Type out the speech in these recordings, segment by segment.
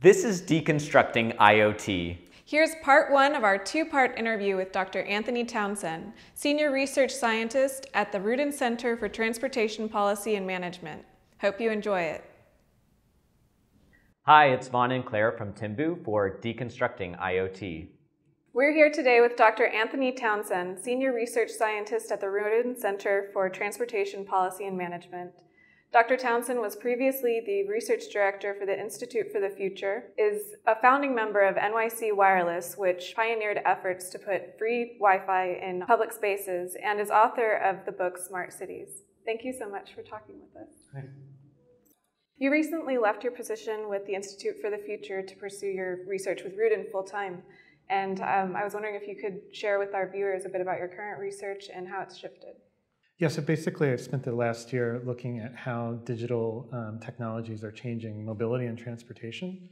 This is Deconstructing IoT. Here's part one of our two-part interview with Dr. Anthony Townsend, Senior Research Scientist at the Rudin Center for Transportation Policy and Management. Hope you enjoy it. Hi, it's Vaughn and Claire from Temboo for Deconstructing IoT. We're here today with Dr. Anthony Townsend, Senior Research Scientist at the Rudin Center for Transportation Policy and Management. Dr. Townsend was previously the research director for the Institute for the Future, is a founding member of NYC Wireless, which pioneered efforts to put free Wi-Fi in public spaces, and is author of the book Smart Cities. Thank you so much for talking with us. Hi. You recently left your position with the Institute for the Future to pursue your research with Rudin full-time, and I was wondering if you could share with our viewers a bit about your current research and how it's shifted. Yeah, so basically I spent the last year looking at how digital technologies are changing mobility and transportation.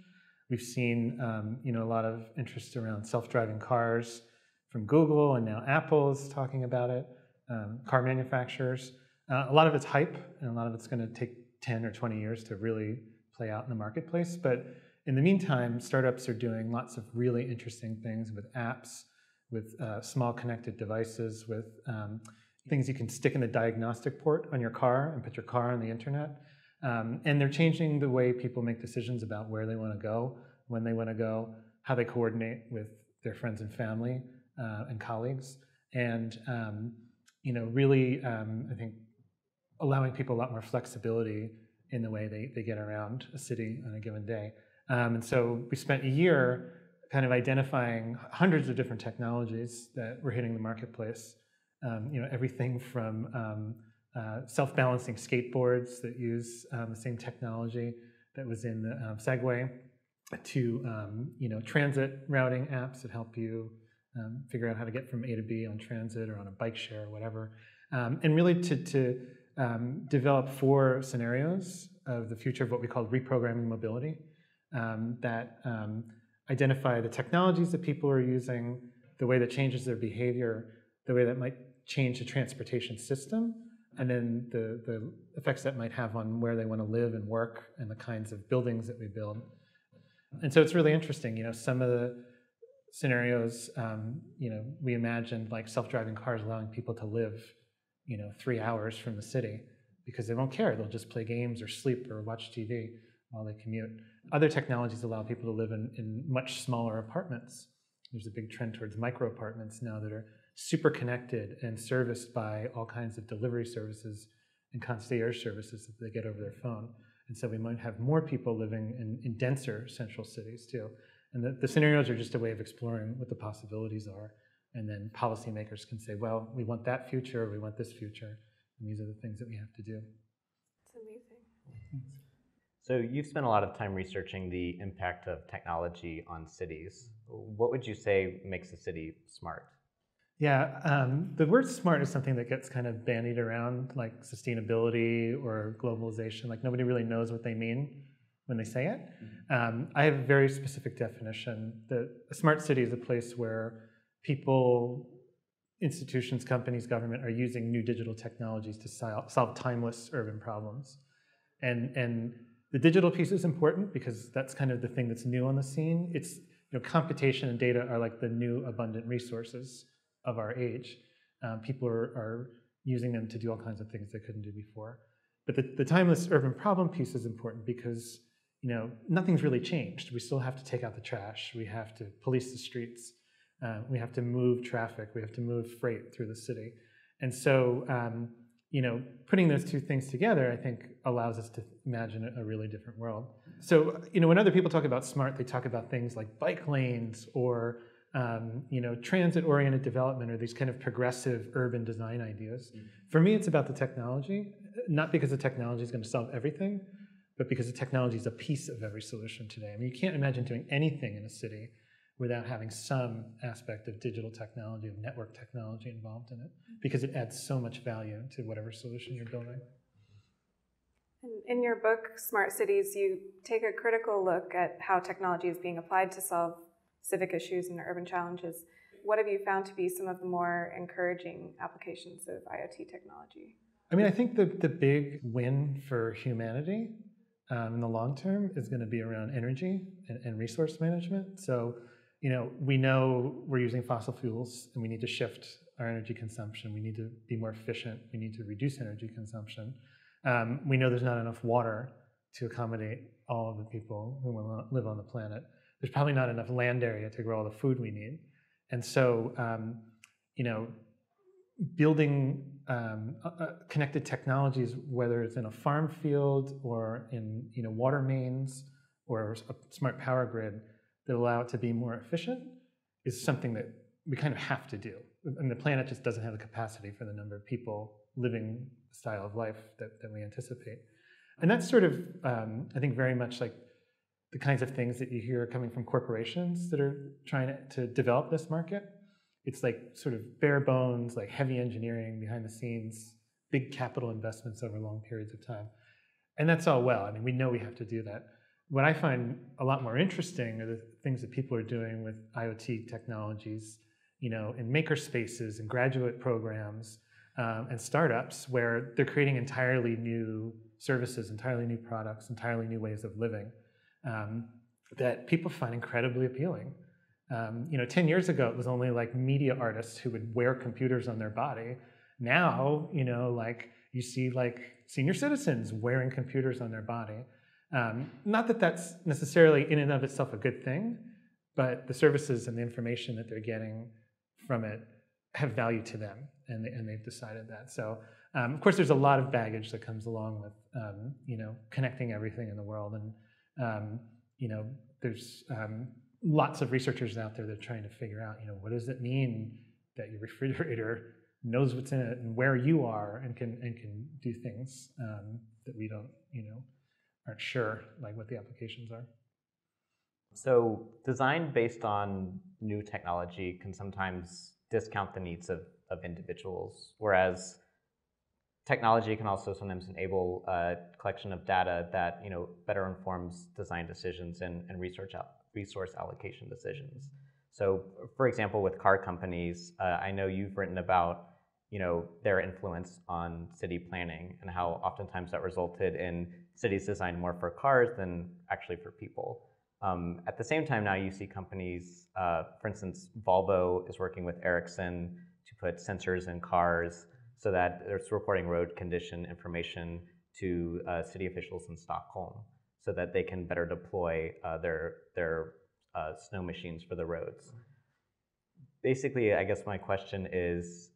We've seen a lot of interest around self-driving cars from Google, and now Apple's talking about it, car manufacturers. A lot of it's hype, and a lot of it's going to take 10 or 20 years to really play out in the marketplace. But in the meantime, startups are doing lots of really interesting things with apps, with small connected devices, with things you can stick in the diagnostic port on your car and put your car on the internet. And they're changing the way people make decisions about where they want to go, when they want to go, how they coordinate with their friends and family and colleagues. And really, I think, allowing people a lot more flexibility in the way they get around a city on a given day. And so we spent a year kind of identifying hundreds of different technologies that were hitting the marketplace. Everything from self-balancing skateboards that use the same technology that was in the Segway, to transit routing apps that help you figure out how to get from A to B on transit or on a bike share or whatever, and really to develop four scenarios of the future of what we call reprogramming mobility that identify the technologies that people are using, the way that changes their behavior, the way that might change the transportation system, and then the effects that might have on where they want to live and work and the kinds of buildings that we build. And so it's really interesting, some of the scenarios, we imagined like self-driving cars allowing people to live, 3 hours from the city because they won't care. They'll just play games or sleep or watch TV while they commute. Other technologies allow people to live in much smaller apartments. There's a big trend towards micro apartments now that are super connected and serviced by all kinds of delivery services and concierge services that they get over their phone. And so we might have more people living in denser central cities too. And the scenarios are just a way of exploring what the possibilities are. And then policymakers can say, well, we want that future, or we want this future. And these are the things that we have to do. It's amazing. So you've spent a lot of time researching the impact of technology on cities. What would you say makes a city smart? Yeah, the word smart is something that gets kind of bandied around, like sustainability or globalization. Like nobody really knows what they mean when they say it. I have a very specific definition that a smart city is a place where people, institutions, companies, government are using new digital technologies to solve timeless urban problems. And the digital piece is important because that's kind of the thing that's new on the scene. It's, computation and data are like the new abundant resources of our age. People are using them to do all kinds of things they couldn't do before. But the timeless urban problem piece is important because nothing's really changed. We still have to take out the trash. We have to police the streets. We have to move traffic. We have to move freight through the city. And so putting those two things together, I think, allows us to imagine a really different world. So when other people talk about smart, they talk about things like bike lanes or transit-oriented development, or these kind of progressive urban design ideas. For me, it's about the technology, not because the technology is going to solve everything, but because the technology is a piece of every solution today. I mean, you can't imagine doing anything in a city without having some aspect of digital technology, of network technology involved in it, because it adds so much value to whatever solution you're building. In your book, Smart Cities, you take a critical look at how technology is being applied to solve civic issues and urban challenges. what have you found to be some of the more encouraging applications of IoT technology? I mean, I think the big win for humanity in the long term is going to be around energy and resource management. So, you know, we know we're using fossil fuels and we need to shift our energy consumption. We need to be more efficient. We need to reduce energy consumption. We know there's not enough water to accommodate all of the people who live on the planet. There's probably not enough land area to grow all the food we need. And so, you know, building connected technologies, whether it's in a farm field or in, you know, water mains or a smart power grid that allow it to be more efficient, is something that we kind of have to do. And the planet just doesn't have the capacity for the number of people living the style of life that we anticipate. And that's sort of, I think, very much like the kinds of things that you hear coming from corporations that are trying to develop this market. It's like sort of bare bones, like heavy engineering behind the scenes, big capital investments over long periods of time. And that's all well. I mean, we know we have to do that. What I find a lot more interesting are the things that people are doing with IoT technologies, you know, in maker spaces and graduate programs and startups, where they're creating entirely new services, entirely new products, entirely new ways of living that people find incredibly appealing. You know, 10 years ago, it was only like media artists who would wear computers on their body. Now, you know, like you see like senior citizens wearing computers on their body. Not that that's necessarily in and of itself a good thing, but the services and the information that they're getting from it have value to them, and they've decided that. So, of course, there's a lot of baggage that comes along with, you know, connecting everything in the world. And, you know, there's lots of researchers out there that are trying to figure out, you know, what does it mean that your refrigerator knows what's in it and where you are, and can do things that we don't, you know, aren't sure like what the applications are. So design based on new technology can sometimes discount the needs of individuals, whereas technology can also sometimes enable a collection of data that, you know, better informs design decisions and resource allocation decisions. So, for example, with car companies, I know you've written about, you know, their influence on city planning and how oftentimes that resulted in cities designed more for cars than actually for people. At the same time, now you see companies, for instance, Volvo is working with Ericsson to put sensors in cars so that it's reporting road condition information to city officials in Stockholm so that they can better deploy their snow machines for the roads. Basically, I guess my question is,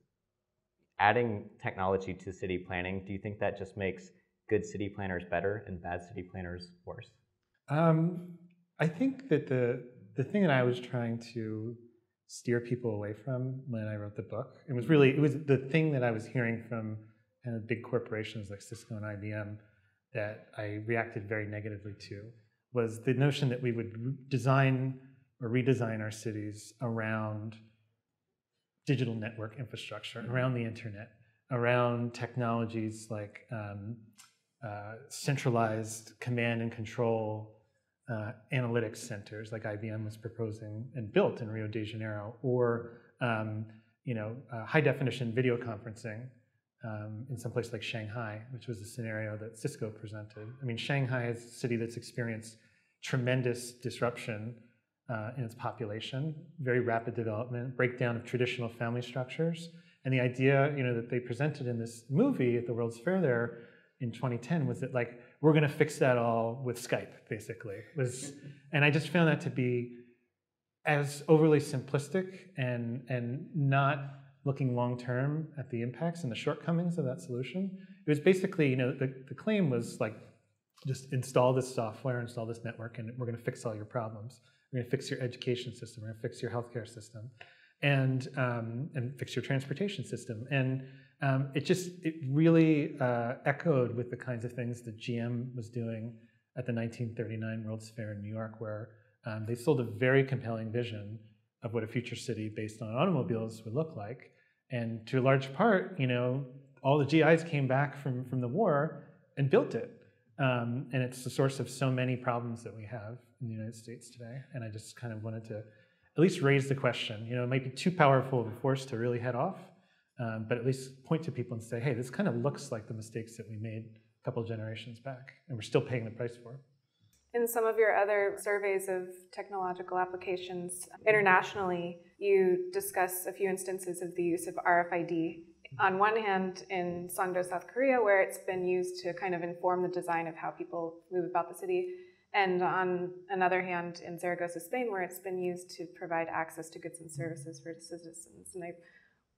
adding technology to city planning, do you think that just makes good city planners better and bad city planners worse? I think that the thing that I was trying to steer people away from when I wrote the book, it was the thing that I was hearing from kind of big corporations like Cisco and IBM that I reacted very negatively to, was the notion that we would design or redesign our cities around digital network infrastructure, around the internet, around technologies like centralized command and control analytics centers, like IBM was proposing and built in Rio de Janeiro, or you know, high-definition video conferencing in some place like Shanghai, which was a scenario that Cisco presented. I mean, Shanghai is a city that's experienced tremendous disruption in its population, very rapid development, breakdown of traditional family structures, and the idea, you know, that they presented in this movie at the World's Fair there in 2010 was that, like, we're going to fix that all with Skype, basically. And I just found that to be as overly simplistic and not looking long-term at the impacts and the shortcomings of that solution. It was basically, you know, the claim was like, just install this software, install this network, and we're going to fix all your problems. We're going to fix your education system. We're going to fix your healthcare system, and fix your transportation system. And it really echoed with the kinds of things that GM was doing at the 1939 World's Fair in New York, where they sold a very compelling vision of what a future city based on automobiles would look like. And to a large part, you know, all the GIs came back from the war and built it. And it's the source of so many problems that we have in the United States today. And I just kind of wanted to at least raise the question. You know, it might be too powerful of a force to really head off, but at least point to people and say, hey, this kind of looks like the mistakes that we made a couple generations back, and we're still paying the price for it. In some of your other surveys of technological applications internationally, you discuss a few instances of the use of RFID. On one hand, in Songdo, South Korea, where it's been used to kind of inform the design of how people move about the city, and on another hand, in Zaragoza, Spain, where it's been used to provide access to goods and services for citizens. And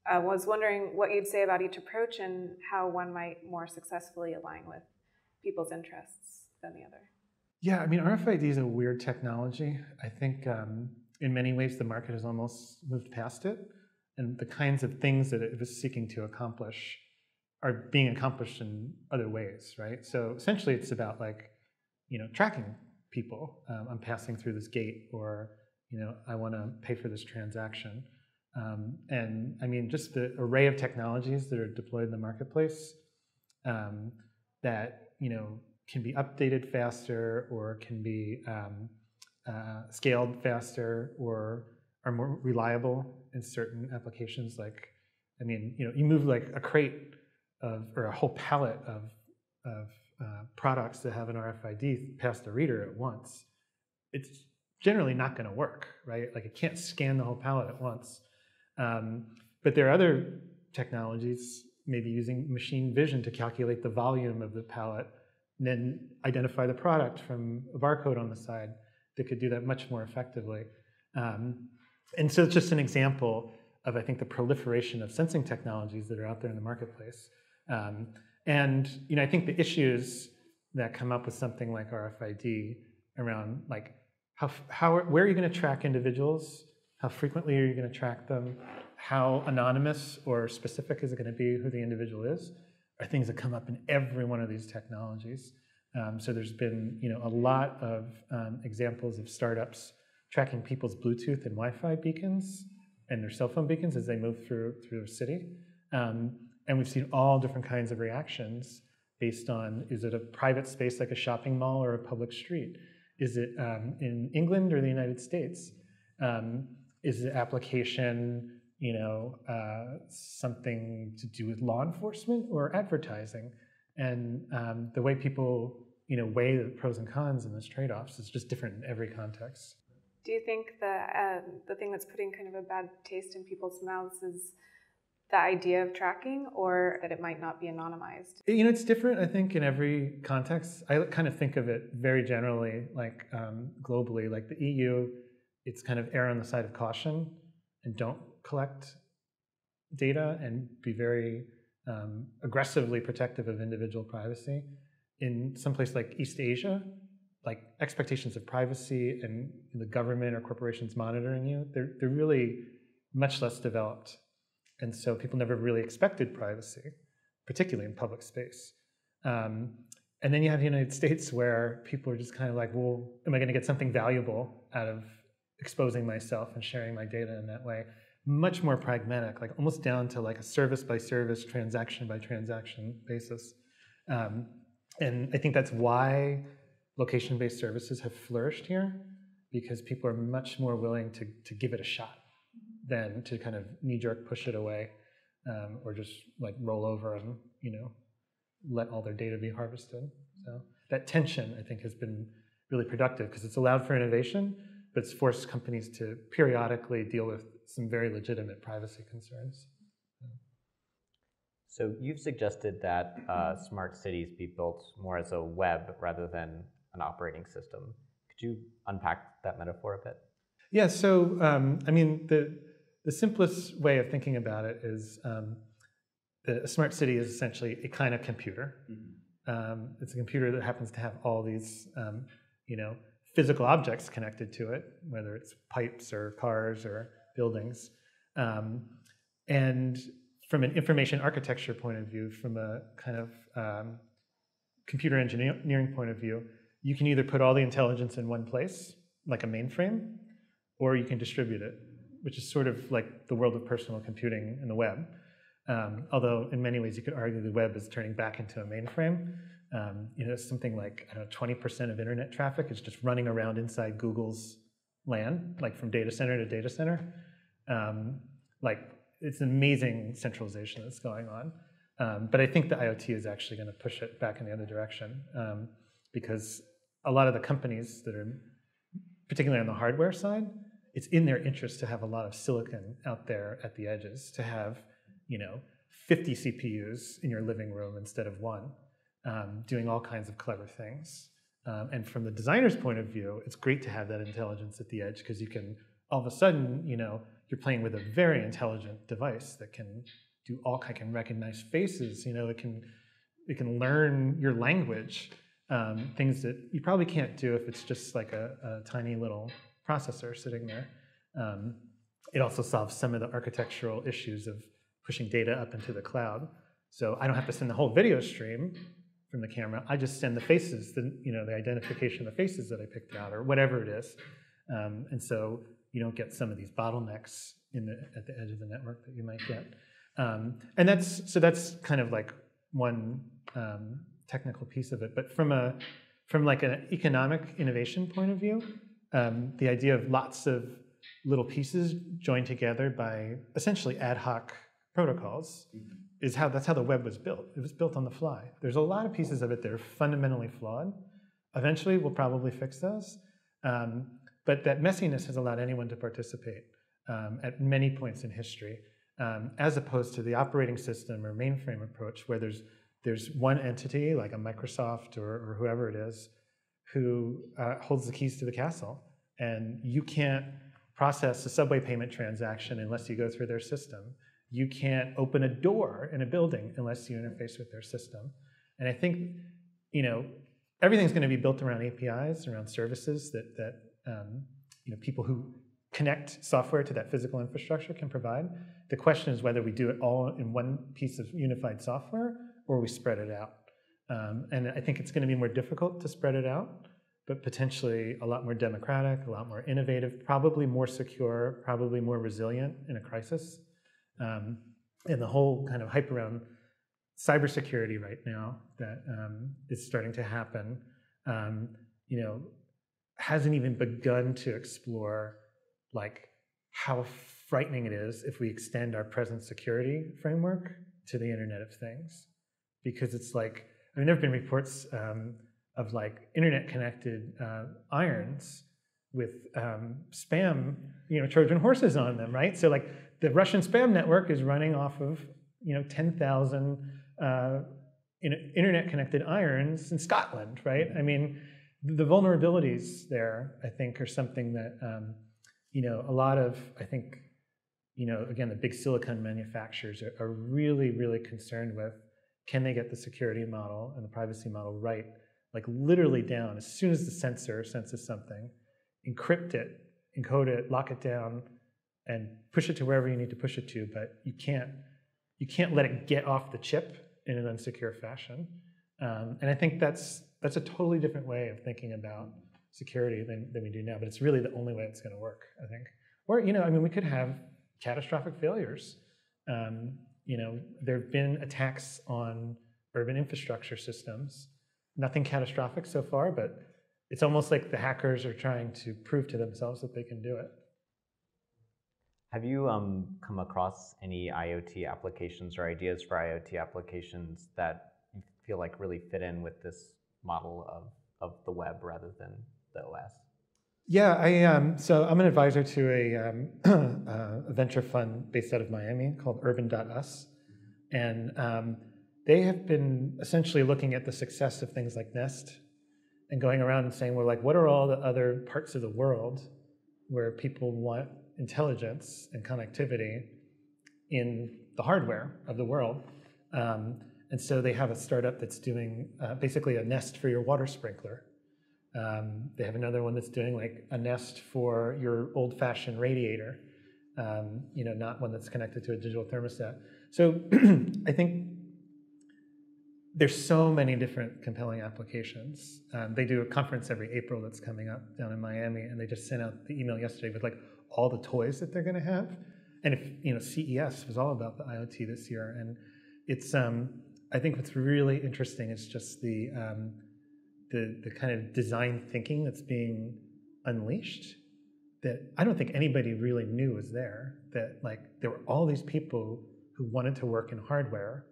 I was wondering what you'd say about each approach and how one might more successfully align with people's interests than the other. Yeah, I mean, RFID is a weird technology. I think in many ways the market has almost moved past it, and the kinds of things that it was seeking to accomplish are being accomplished in other ways, right? So essentially it's about, like, you know, tracking people. I'm passing through this gate, or, you know, I want to pay for this transaction. And I mean, just the array of technologies that are deployed in the marketplace that, you know, can be updated faster, or can be scaled faster, or are more reliable in certain applications. Like, I mean, you know, you move like a crate of, or a whole pallet of products that have an RFID past the reader at once, it's generally not going to work, right? Like, it can't scan the whole pallet at once. But there are other technologies, maybe using machine vision to calculate the volume of the pallet, and then identify the product from a barcode on the side, that could do that much more effectively. And so it's just an example of, I think, the proliferation of sensing technologies that are out there in the marketplace. And, you know, I think the issues that come up with something like RFID around, like, where are you going to track individuals? How frequently are you going to track them? How anonymous or specific is it going to be who the individual is? Are things that come up in every one of these technologies. So there's been, you know, a lot of examples of startups tracking people's Bluetooth and Wi-Fi beacons and their cell phone beacons as they move through a city. And we've seen all different kinds of reactions based on, is it a private space like a shopping mall or a public street? Is it in England or the United States? Is the application, you know, something to do with law enforcement or advertising? And the way people, you know, weigh the pros and cons and those trade-offs is just different in every context. Do you think the thing that's putting kind of a bad taste in people's mouths is the idea of tracking, or that it might not be anonymized? You know, it's different, I think, in every context. I kind of think of it very generally, like globally, like the EU, it's kind of err on the side of caution and don't collect data and be very aggressively protective of individual privacy. In some place like East Asia, like, expectations of privacy and the government or corporations monitoring you, they're really much less developed. And so people never really expected privacy, particularly in public space. And then you have the United States, where people are just kind of like, well, am I going to get something valuable out of exposing myself and sharing my data in that way? Much more pragmatic, like almost down to like a service by service, transaction by transaction basis. And I think that's why location-based services have flourished here, because people are much more willing to give it a shot than to kind of knee-jerk push it away, or just like roll over and, you know, let all their data be harvested. So that tension, I think, has been really productive, because it's allowed for innovation, but it's forced companies to periodically deal with some very legitimate privacy concerns. So you've suggested that smart cities be built more as a web rather than an operating system. Could you unpack that metaphor a bit? Yeah, so I mean, the simplest way of thinking about it is a smart city is essentially a kind of computer. Mm-hmm. It's a computer that happens to have all these, you know, physical objects connected to it, whether it's pipes or cars or buildings. And from an information architecture point of view, from a kind of computer engineering point of view, you can either put all the intelligence in one place, like a mainframe, or you can distribute it, which is sort of like the world of personal computing in the web. Although in many ways you could argue the web is turning back into a mainframe. You know, something like, I don't know, 20% of internet traffic is just running around inside Google's LAN, like from data center to data center. Like it's amazing centralization that's going on. But I think the IoT is actually going to push it back in the other direction because a lot of the companies that are, particularly on the hardware side, it's in their interest to have a lot of silicon out there at the edges, to have, you know, 50 CPUs in your living room instead of one, doing all kinds of clever things. And from the designer's point of view, it's great to have that intelligence at the edge because you can, all of a sudden, you know, you're playing with a very intelligent device that can do all kinds, can recognize faces, you know, it can learn your language, things that you probably can't do if it's just like a tiny little processor sitting there. It also solves some of the architectural issues of pushing data up into the cloud. So I don't have to send the whole video stream from the camera. I just send the faces, you know, the identification of the faces that I picked out or whatever it is. And so you don't get some of these bottlenecks in at the edge of the network that you might get. And that's kind of like one technical piece of it. But from like an economic innovation point of view, the idea of lots of little pieces joined together by essentially ad hoc protocols is how, that's how the web was built. It was built on the fly. There's a lot of pieces of it that are fundamentally flawed. Eventually, we'll probably fix those. But that messiness has allowed anyone to participate at many points in history, as opposed to the operating system or mainframe approach where there's one entity, like a Microsoft or whoever it is, who holds the keys to the castle. And you can't process a subway payment transaction unless you go through their system. You can't open a door in a building unless you interface with their system. And I think, you know, everything's going to be built around APIs, around services that you know, people who connect software to that physical infrastructure can provide. The question is whether we do it all in one piece of unified software or we spread it out. And I think it's going to be more difficult to spread it out, but potentially a lot more democratic, a lot more innovative, probably more secure, probably more resilient in a crisis. And the whole kind of hype around cybersecurity right now that is starting to happen, you know, hasn't even begun to explore like how frightening it is if we extend our present security framework to the Internet of Things. Because it's like, I mean, there have been reports of like internet-connected irons with spam, you know, Trojan horses on them, right? So like the Russian spam network is running off of, you know, 10,000 internet-connected irons in Scotland, right? I mean, the vulnerabilities there, I think, are something that, you know, a lot of, I think, you know, again, the big silicon manufacturers are really, really concerned with, can they get the security model and the privacy model right, like literally down, as soon as the sensor senses something, encrypt it, encode it, lock it down, and push it to wherever you need to push it to, but you can't let it get off the chip in an unsecure fashion. And I think that's a totally different way of thinking about security than we do now, but it's really the only way it's gonna work, I think. Or, you know, I mean, we could have catastrophic failures. You know, there have been attacks on urban infrastructure systems. Nothing catastrophic so far, but it's almost like the hackers are trying to prove to themselves that they can do it. Have you come across any IoT applications or ideas for IoT applications that you feel like really fit in with this model of the web rather than the OS? Yeah, so I'm an advisor to a venture fund based out of Miami called urban.us. And they have been essentially looking at the success of things like Nest and going around and saying, well, like, what are all the other parts of the world where people want intelligence and connectivity in the hardware of the world? And so they have a startup that's doing basically a Nest for your water sprinkler. They have another one that's doing like a Nest for your old-fashioned radiator, you know, not one that's connected to a digital thermostat. So I think there's so many different compelling applications. They do a conference every April that's coming up down in Miami, and they just sent out the email yesterday with like all the toys that they're going to have. And if you know, CES was all about the IoT this year, and it's I think what's really interesting is just the kind of design thinking that's being unleashed that I don't think anybody really knew was there, that like there were all these people who wanted to work in hardware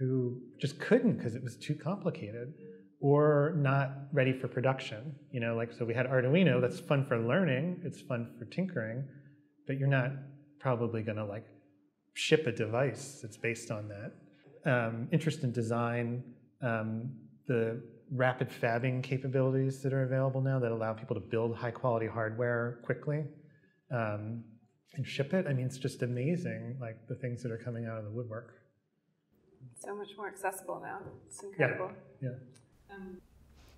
who just couldn't because it was too complicated or not ready for production. You know, like, so we had Arduino, that's fun for learning, it's fun for tinkering, but you're not probably gonna like ship a device that's based on that. Interest in design, the rapid fabbing capabilities that are available now that allow people to build high quality hardware quickly and ship it. I mean, it's just amazing, like the things that are coming out of the woodwork. So much more accessible now. It's incredible. Yeah.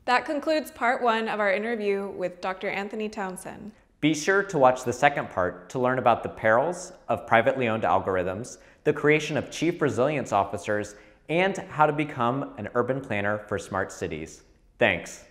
That concludes part one of our interview with Dr. Anthony Townsend. Be sure to watch the second part to learn about the perils of privately owned algorithms, the creation of chief resilience officers, and how to become an urban planner for smart cities. Thanks.